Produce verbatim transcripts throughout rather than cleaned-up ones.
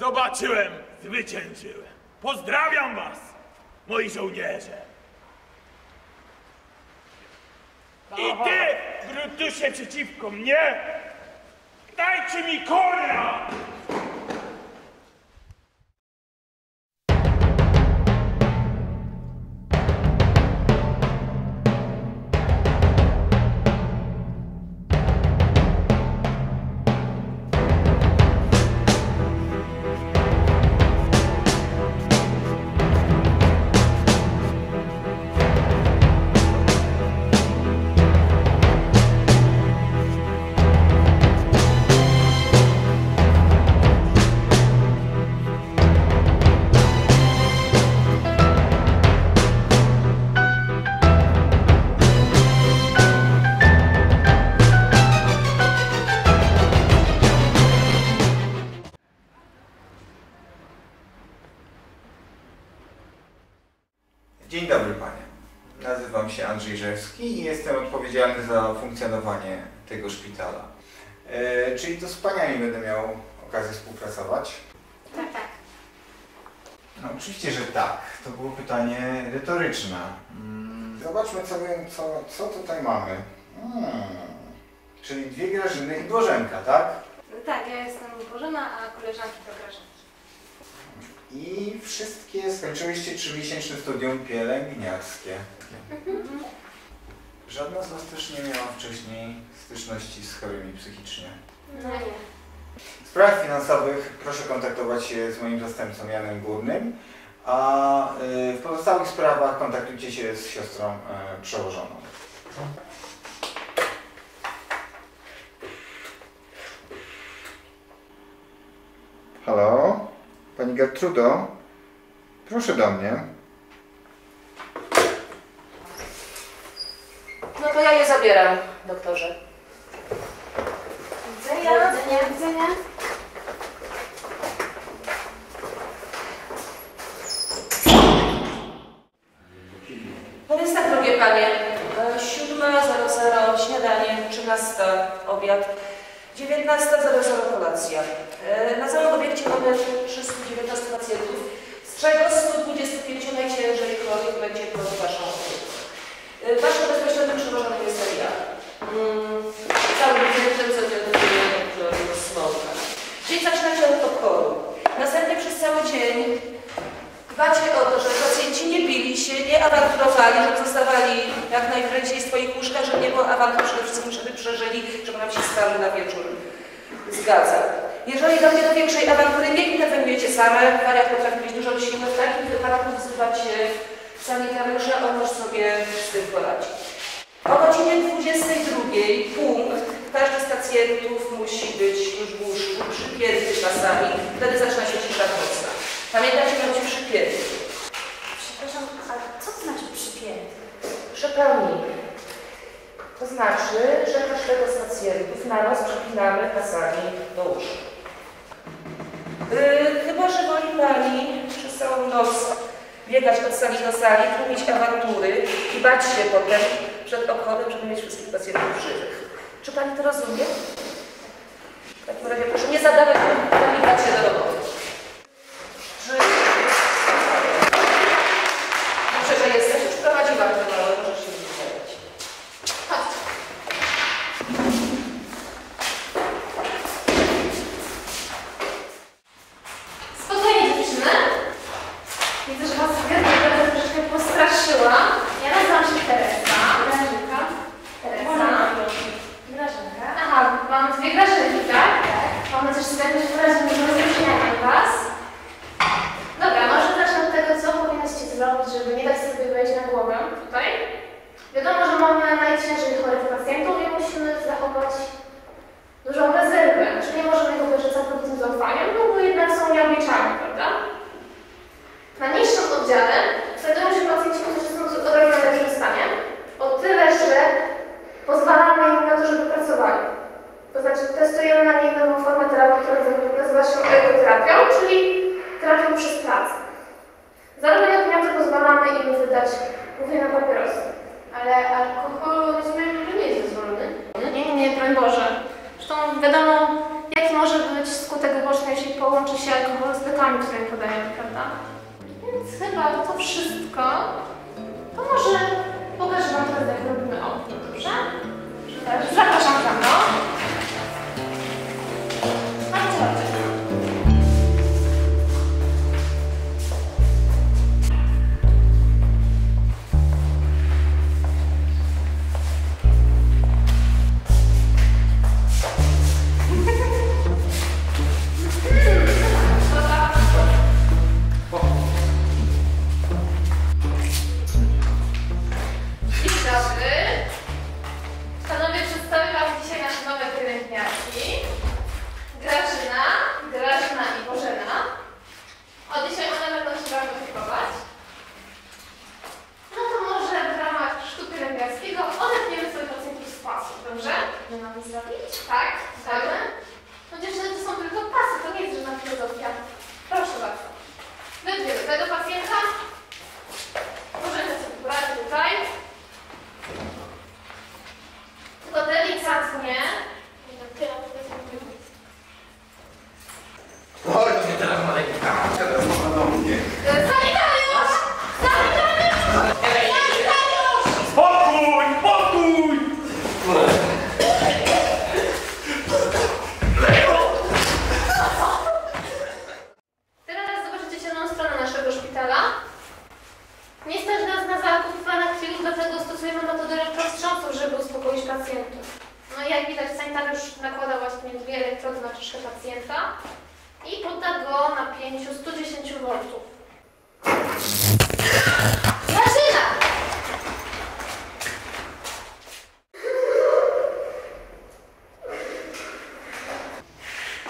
Zobaczyłem, zwyciężyłem. Pozdrawiam was, moi żołnierze. I ty, Brutusie, przeciwko mnie, dajcie mi konia! Nazywam się Andrzej Rzewski i jestem odpowiedzialny za funkcjonowanie tego szpitala. E, czyli to z paniami będę miał okazję współpracować? Tak, tak. No, oczywiście, że tak. To było pytanie retoryczne. Mm. Zobaczmy, co, co, co tutaj mamy. Hmm. Czyli dwie Grażyny i Bożenka, tak? Tak, ja jestem Bożena, a koleżanki to Grażynki. I wszystkie skończyłyście trzymiesięczne studium pielęgniarskie. Mhm. Żadna z was też nie miała wcześniej styczności z chorymi psychicznie? No nie. W sprawach finansowych proszę kontaktować się z moim zastępcą Janem Górnym, a w pozostałych sprawach kontaktujcie się z siostrą przełożoną. Halo? Pani Gertrudo, proszę do mnie. No to ja je zabieram, doktorze. Widzenia, widzenia, widzenia. To jest tak, drogie panie. siódma zero zero śniadanie, trzynasta obiad. dziewiętnasta zero zero kolacja. Na całym obiekcie mamy trzystu dziewiętnastu pacjentów, z czego stu dwudziestu pięciu najciężej chorych będzie pod waszą opieką. Waszym bezpośrednim przełożonym jest ja. Cały tym zadowolenie, który rozmowa. Czyli zaczynacie od pokoru. Następnie przez cały dzień dbacie o to, że pacjenci nie bili się, nie awanturowali, żeby zostawali jak najprędzej w swoich łóżkach, żeby nie było awantur, przede wszystkim, żeby przeżyli, żeby nam się stały na wieczór. Zgadza. Jeżeli dojdzie do większej awantury, nie interweniujecie same, wariat potrafi być dużo silny, w takich wypadkach wzywacie sanitarnych, że on może sobie z tym poradzi. O godzinie dwudziestej drugiej punkt każdy z pacjentów musi być już w łóżku, przypięty pasami, wtedy zaczyna się cisza nocna. Pamiętajcie, że być przypięty. Przepraszam, a co to znaczy przypięty? Przepełnimy. To znaczy, że każdego z pacjentów na noc przypinamy pasami do łóżka. Yy, chyba, że woli pani przez całą noc biegać od sali do sali, tłumić awantury i bać się potem przed obchodem, żeby mieć wszystkich pacjentów żywych. Czy pani to rozumie? W takim razie proszę nie zadawać pytań, pytań i dać się do roboty. Czy... Dobrze, że jesteś, już prowadzi wam to małe, może się wypowiadać. Chodź. Spokojnie, dziewczyny. Widzę, że was Gertruda troszeczkę postraszyła. Ja nazywam się Teresa. Grażynka. Teresa. Grażynka. Aha, mam dwie Grażynki, tak? Tak. Mam nadzieję, że sobie jakoś wyraźnie nie rozróżniamy was. Dobra, może zacznę od tego, co powinnaś ci zrobić, żeby nie dać sobie wejść na głowę tutaj. Wiadomo, że mamy najciężej chorych pacjentów i musimy zachować dużą rezerwę. Czy nie możemy go wyrzucać pod tym zaufaniem, no bo jednak są nieobliczalne, prawda? Na niższym oddziale znajdują się pacjenci, którzy są z odrobionym wykorzystaniem. O tyle, że pozwalamy im na to, żeby pracowali. To znaczy testujemy na nich nową formę terapii, która nazywa się ergoterapią, czyli trafią przez pracę. Zarówno jak pieniądze pozwalamy im wydać głównie na papierosy. Ale alkohol, rozumiem, że nie jest dozwolony. Nie, nie, broń Boże. Zresztą wiadomo, jaki może być być skutek uboczny, jeśli połączy się alkohol z lekami, które podajemy, prawda? Więc chyba to wszystko. To może pokażę wam teraz, jak robimy okno, dobrze? Zapraszam tam, no. Bardzo dobrze. Grażyna, Grażyna i Bożena. Od dzisiaj na pewno się bardzo typować. No to może w ramach sztuki pielęgniarskiego odetniemy sobie pacjentów z pasów, dobrze? Nie mamy zrobić? Tak, tak. Chociaż to są tylko pasy, to nie jest żadna filozofia. Proszę bardzo. Wybierzemy tego pacjenta. Możemy sobie brać tutaj. Tylko delikatnie. Chodźcie teraz, Malejka! Teraz ona do mnie! Sanitariusz! Sanitariusz! Sanitariusz! Spokój! Spokój! Teraz zobaczycie zieloną stronę naszego szpitala. Nie stać nas na zakupowanie krwi, dlatego stosujemy metodę roztrząsów, żeby uspokoić pacjentów. No i jak widać, sanitariusz nakłada właśnie dwie elektrody na czaszkę pacjenta i podda go napięciu sto dziesięć woltów. Grażyna!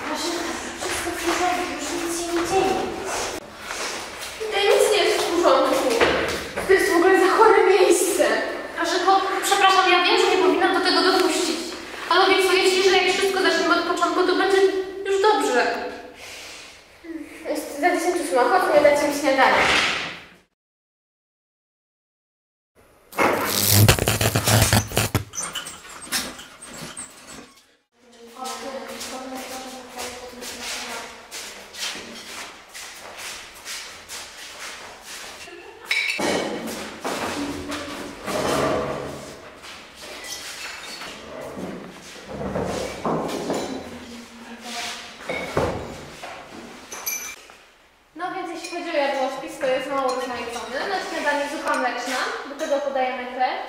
Grażyna, wszystko w porządku, już nic się nie dzieje. Tutaj nic nie jest w porządku. To jest w ogóle za chore miejsce. Grażyno, przepraszam, ja wiem, że nie powinnam do tego dopuścić. Ale obiecuję ci, że jak wszystko zaczniemy od początku, to będzie już dobrze. Za dziesięć smaków nie dać mi śniadania.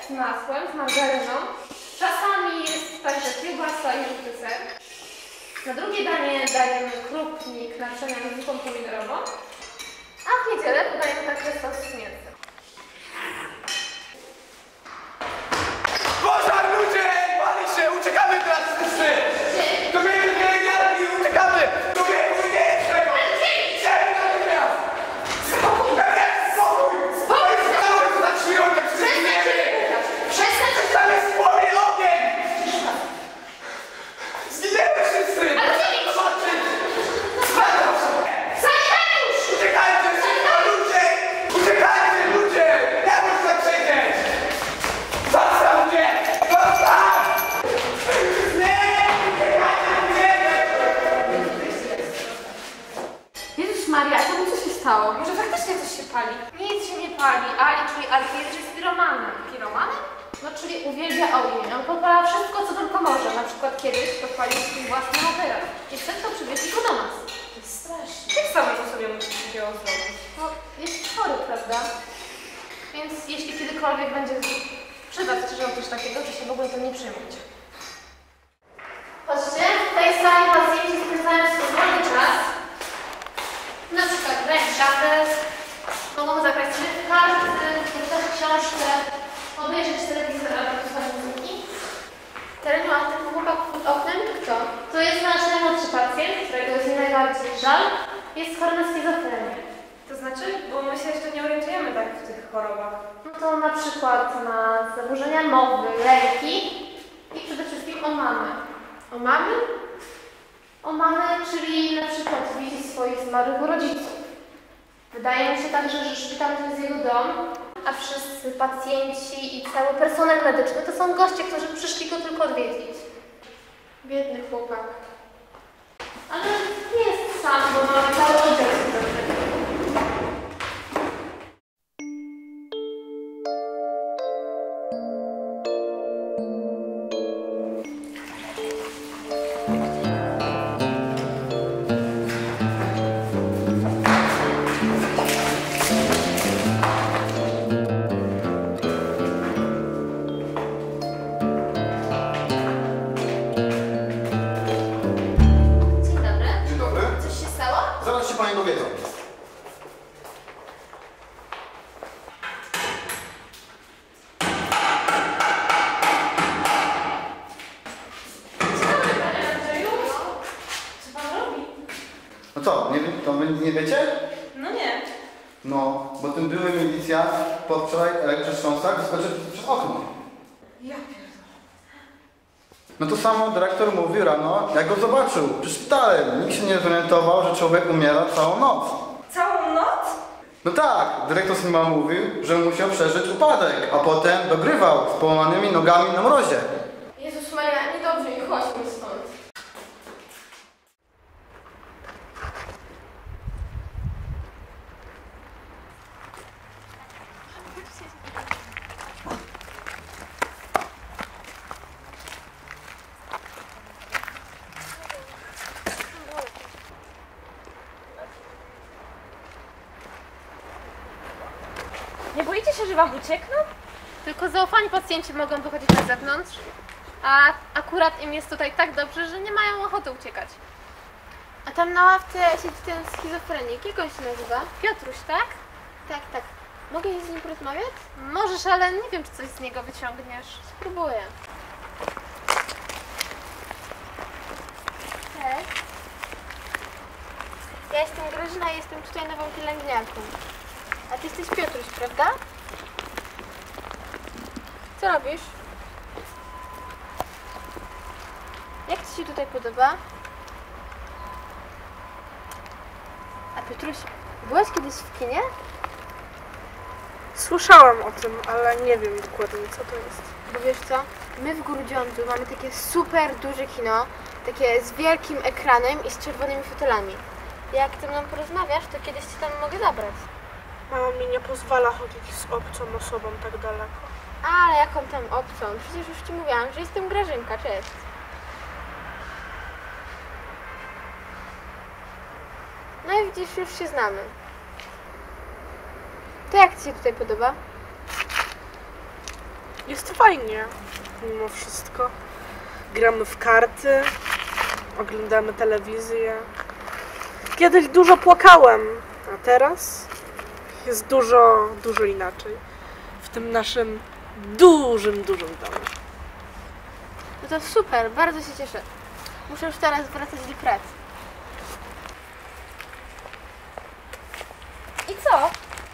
Z masłem, z margaryną. Czasami jest także kiełbasa i żółty ser. Na drugie danie dajemy krupnik na przemian z zupą pomidorową. A w niedzielę podajemy także sos z mięsem. Pożar, ludzie! Pali się! Uciekamy teraz z dyszy! To mnie nie i uciekamy! To mnie nie jest tego! Idziemy natychmiast! Spokój! Spokój! Spokój! Spokój! Spokój! Tam jest spory ogień! Zginiemy wszyscy! Ale co mi zobaczy? Spadam się! Sanitariusz! Uciekajcie szybko, ludzie! Uciekajcie, ludzie! Ja muszę przejdzieć! Zostaw mnie! Zostaw! Nie! Uciekajcie, nie! Jezus Maria, a temu co się stało? Może faktycznie coś się pali? Nic się nie pali. Ali, czyli Alfred jest piromanem. Piromanem? No, czyli uwielbia ogień. On podpala wszystko, co tylko może. Na przykład kiedyś podpalił swój własny operat. I chce to przywieźć go do nas. To jest straszne. Ty sama to sobie musisz dzieło zrobić. No, jest chory, prawda? Więc jeśli kiedykolwiek będzie przyda się coś takiego, to się w ogóle to nie przejmujcie. Patrzcie, w tej sali pacjenci spędzają swój wolny czas. Na przykład grać w żabę, mogą zagrać sobie w karty, czytać książkę, obejrzeć telewizor albo posłuchać muzyki. Tereniu, a ten chłopak pod oknem to kto? To jest nasz najmłodszy pacjent, którego jest najbardziej żal. Jest chory na schizofrenię. To znaczy? Bo my się jeszcze nie orientujemy tak w tych chorobach. No to na przykład na zaburzenia mowy, lęki i przede wszystkim o mamy. O mamy? O mamy, czyli na przykład widzi swoich zmarłych rodziców. Wydaje mi się także, że szpital to jest jego dom, a wszyscy pacjenci i cały personel medyczny to są goście, którzy przyszli go tylko odwiedzić. Biedny chłopak. Ale jest sam, bo mamy cały oddział. Dyrektor mówi rano, jak go zobaczył przy szpitalu, nikt się nie zorientował, że człowiek umiera całą noc. Całą noc? No tak, dyrektor Sima mówił, że musiał przeżyć upadek, a potem dogrywał z połamanymi nogami na mrozie. Jezus Maria, niedobrze, nie chodźmy stąd. Wam uciekną? Tylko zaufani pacjenci mogą wychodzić na zewnątrz, a akurat im jest tutaj tak dobrze, że nie mają ochoty uciekać. A tam na ławce siedzi ten schizofrenik, jak on się nazywa? Piotruś, tak? Tak, tak. Mogę się z nim porozmawiać? Możesz, ale nie wiem, czy coś z niego wyciągniesz. Spróbuję. Cześć. Ja jestem Grażyna i jestem tutaj nową pielęgniarką. A ty jesteś Piotruś, prawda? Co robisz? Jak ci się tutaj podoba? A Piotruś, byłaś kiedyś w kinie? Słyszałam o tym, ale nie wiem dokładnie, co to jest. Bo wiesz co? My w Grudziądzu mamy takie super duże kino, takie z wielkim ekranem i z czerwonymi fotelami. Jak ty mną porozmawiasz, to kiedyś cię tam mogę zabrać. Mama mi nie pozwala chodzić z obcą osobą tak daleko. Ale jaką tam obcą? Przecież już ci mówiłam, że jestem Grażynka. Cześć. No i widzisz, już się znamy. To jak ci się tutaj podoba? Jest fajnie. Mimo wszystko. Gramy w karty. Oglądamy telewizję. Kiedyś dużo płakałem, a teraz jest dużo, dużo inaczej. W tym naszym dużym, dużym domu. No to super, bardzo się cieszę. Muszę już teraz wracać do pracy. I co?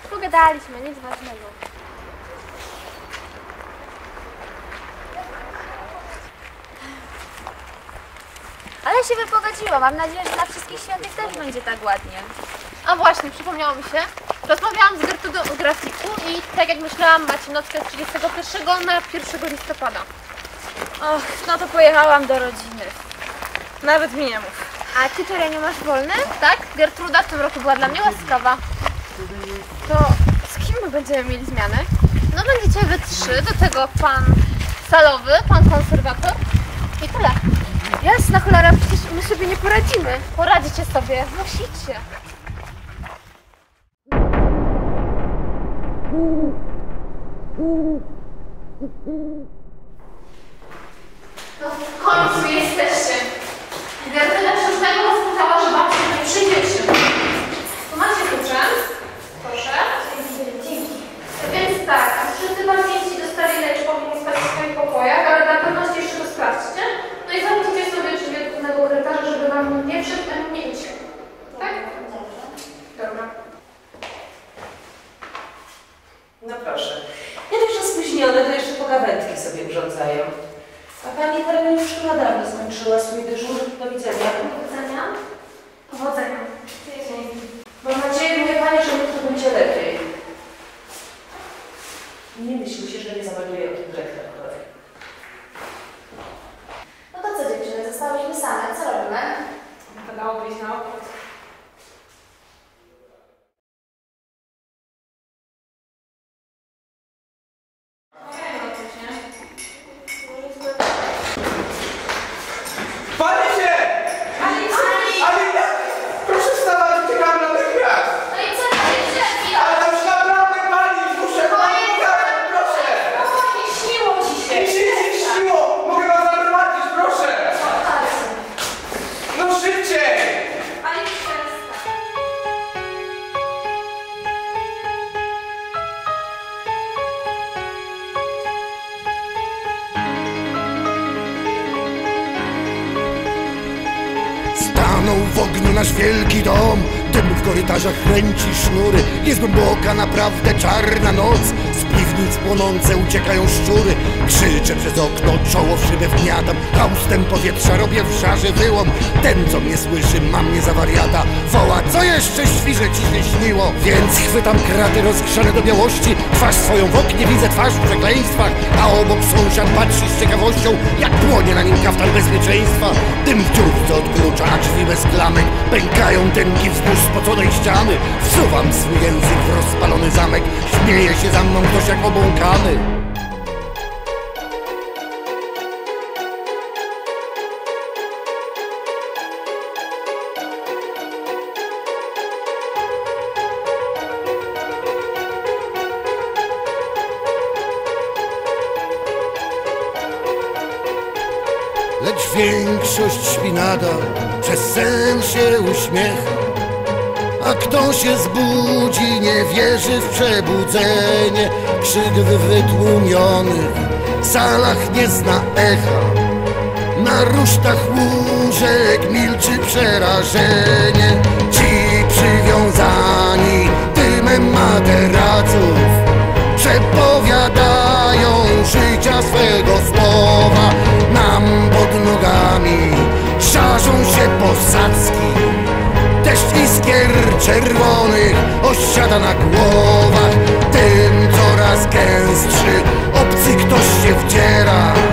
Pogadaliśmy, nic ważnego. Ale się wypogadziła. Mam nadzieję, że na wszystkich świętych też będzie tak ładnie. A właśnie, przypomniało mi się. Rozmawiałam z Gertrudą o grafiku i tak jak myślałam, macie nockę z trzydziestego pierwszego na pierwszego listopada. Och, no to pojechałam do rodziny. Nawet mi nie mów. A ty, Tereniu, masz wolne? Tak, Gertruda w tym roku była dla mnie łaskawa. To z kim my będziemy mieli zmianę? No będziecie wy trzy, do tego pan salowy, pan konserwator i tyle. Jasna cholera, przecież my sobie nie poradzimy. Poradzicie sobie, musicie. No w końcu jesteście. Gertruda przez tego zapytała, że babcia nie przyjdziecie. Tu macie klucze? Proszę. Dzięki. Więc tak, wszyscy pacjenci dostali lecz powinni spać w swoich pokojach, ale na pewności jeszcze to sprawdźcie. No i zamknijcie sobie drzwi od głównego korytarza, żeby wam nie wszedł ani nie uciekł. Tak? Dobra. No proszę. Ja też spóźnione, to jeszcze pogawędki sobie urządzają. A pani Terenu już chyba dawno skończyła swój dyżur. Do widzenia. Do widzenia. Powodzenia. Dzień. Mam nadzieję, mówię pani, że jutro będzie lepiej. Nie myśl się, że nie zamelduję o tym dyrektorowi. No to co dziewczyny, zostałyśmy same. Co robimy? No W ogniu nasz wielki dom, dym w korytarzach kręci sznury. Jest głęboka, naprawdę czarna noc, z piwnic płonące uciekają szczury. Krzyczę przez okno, czoło w szybę wgniatam, haustem powietrza robię w szarze wyłom. Ten, co mnie słyszy, ma mnie za wariata, woła, co jeszcze świże ci się śniło? Więc chwytam kraty rozgrzane do białości, twarz swoją w oknie widzę, twarz w przekleństwach, a obok sąsiad patrzy z ciekawością, jak płonie na nim kaftan bezpieczeństwa. Dym w dziurce od klucza, a drzwi bez klamek, pękają tęgi wzdłuż spoconej ściany. Wsuwam swój język w rozpalony zamek, śmieje się za mną ktoś jak obłąkany. Lecz większość śpi nadal, przez sen się uśmiecha, a kto się zbudzi, nie wierzy w przebudzenie. Krzyk wytłumionych w salach nie zna echa, na rusztach łóżek milczy przerażenie. Ci przywiązani dymem materaców przepowiadają życia swego słowa. Nam pod nogami szarzą się posadzki, deszcz iskier czerwonych osiada na głowach. Tym coraz gęstszy obcy ktoś się wdziera,